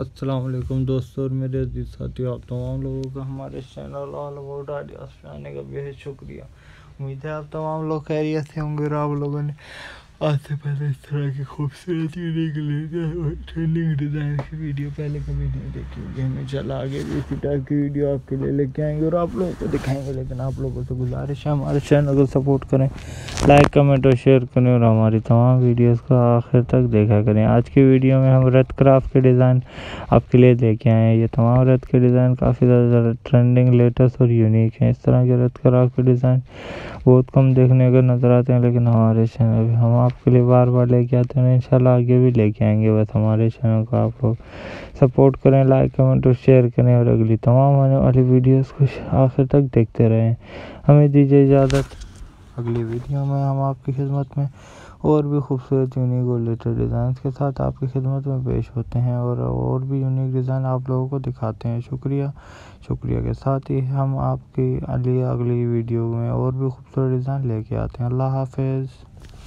अस्सलाम वालेकुम दोस्तों और मेरे अजीज साथियों, आप तमाम लोगों का हमारे चैनल ऑल अबाउट आइडियाज़ पे आने का बेहद शुक्रिया। उम्मीद है आप तमाम लोग खैरियत से होंगे और आप लोगों ने आज से पहले इस तरह की खूबसूरत ट्रेंडिंग डिज़ाइन की वीडियो पहले कभी नहीं देखी होगी। इंशाल्लाह आगे भी इसी टाइप की वीडियो आपके लिए लेके आएंगे और आप लोगों को दिखाएंगे। लेकिन आप लोगों से गुजारिश है हमारे चैनल को सपोर्ट करें, लाइक कमेंट और शेयर करें और हमारी तमाम वीडियोस को आखिर तक देखा करें। आज की वीडियो में हम रथ क्राफ्ट के डिज़ाइन आपके लिए लेके आए हैं। ये तमाम रथ के डिज़ाइन काफ़ी ज़्यादा ट्रेंडिंग, लेटेस्ट और यूनिक हैं। इस तरह के रथ क्राफ्ट के डिज़ाइन बहुत कम देखने को नज़र आते हैं, लेकिन हमारे चैनल पर हम आपके लिए बार बार लेके आते हैं। इंशाल्लाह आगे भी लेके आएंगे। बस हमारे चैनल को आप लोग सपोर्ट करें, लाइक कमेंट और शेयर करें और अगली तमाम आने वाली वीडियोस को आखिर तक देखते रहें। हमें दीजिए इजाज़त। अगली वीडियो में हम आपकी खिदमत में और भी खूबसूरत यूनिक और लेटेस्ट डिज़ाइन के साथ आपकी खिदमत में पेश होते हैं और भी यूनिक डिज़ाइन आप लोगों को दिखाते हैं। शुक्रिया के साथ ही हम आपके लिए अगली वीडियो में और भी खूबसूरत डिज़ाइन लेके आते हैं। अल्लाह हाफिज़।